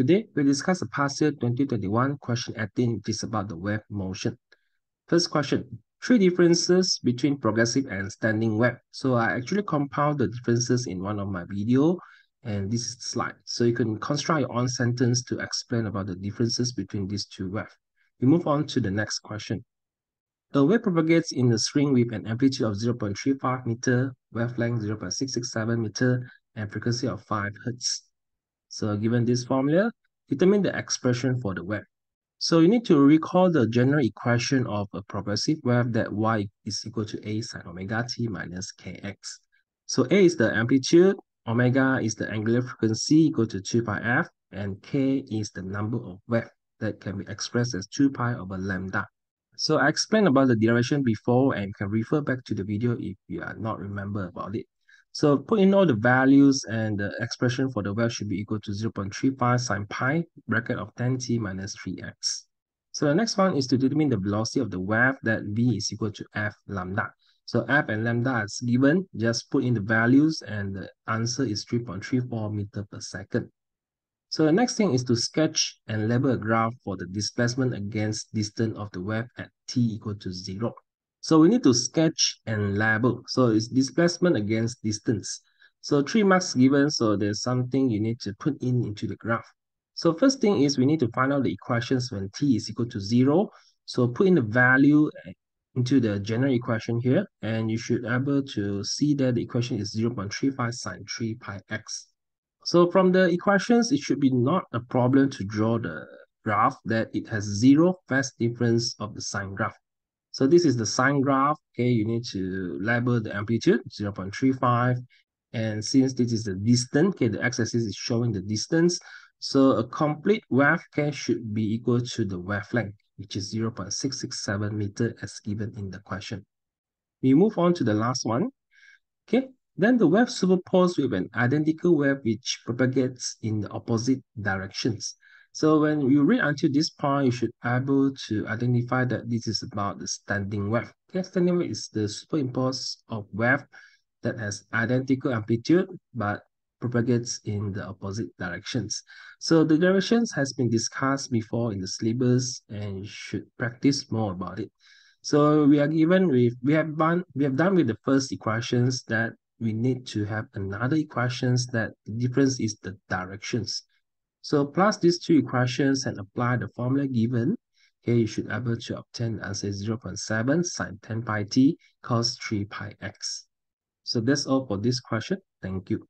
Today, we discuss the past year 2021 question 18, which is about the wave motion. First question, three differences between progressive and standing wave. So I actually compiled the differences in one of my video, and this is the slide. So you can construct your own sentence to explain about the differences between these two waves. We move on to the next question. A wave propagates in a string with an amplitude of 0.35 meter, wavelength 0.667 meter, and frequency of 5 hertz. So given this formula, determine the expression for the wave. So you need to recall the general equation of a progressive wave that y is equal to a sine omega t minus kx. So a is the amplitude, omega is the angular frequency equal to 2 pi f, and k is the number of waves that can be expressed as 2 pi over lambda. So I explained about the derivation before, and you can refer back to the video if you are not remember about it. So put in all the values, and the expression for the wave should be equal to 0.35 sine pi bracket of 10t minus 3x. So the next one is to determine the velocity of the wave that v is equal to f lambda. So f and lambda is given, just put in the values, and the answer is 3.34 meter per second. So the next thing is to sketch and label a graph for the displacement against distance of the wave at t equal to 0. So we need to sketch and label. So it's displacement against distance. So 3 marks given, so there's something you need to put into the graph. So first thing is we need to find out the equations when t is equal to 0. So put in the value into the general equation here, and you should be able to see that the equation is 0.35 sine 3 pi x. So from the equations, it should be not a problem to draw the graph that it has 0 phase difference of the sine graph. So this is the sine graph, okay, you need to label the amplitude, 0.35, and since this is the distance, okay, the x-axis is showing the distance, so a complete wave, okay, should be equal to the wavelength, which is 0.667 meter as given in the question. We move on to the last one, okay, then the wave superposed with an identical wave which propagates in the opposite directions. So when you read until this point, you should be able to identify that this is about the standing wave. Okay, standing wave is the superimpose of wave that has identical amplitude but propagates in the opposite directions. So the directions has been discussed before in the syllabus, and you should practice more about it. So we are given with we have done with the first equations that we need to have another equations that the difference is the directions. So plus these two equations and apply the formula given, okay, you should be able to obtain the answer 0.7 sine 10 pi t cos 3 pi x. So that's all for this question. Thank you.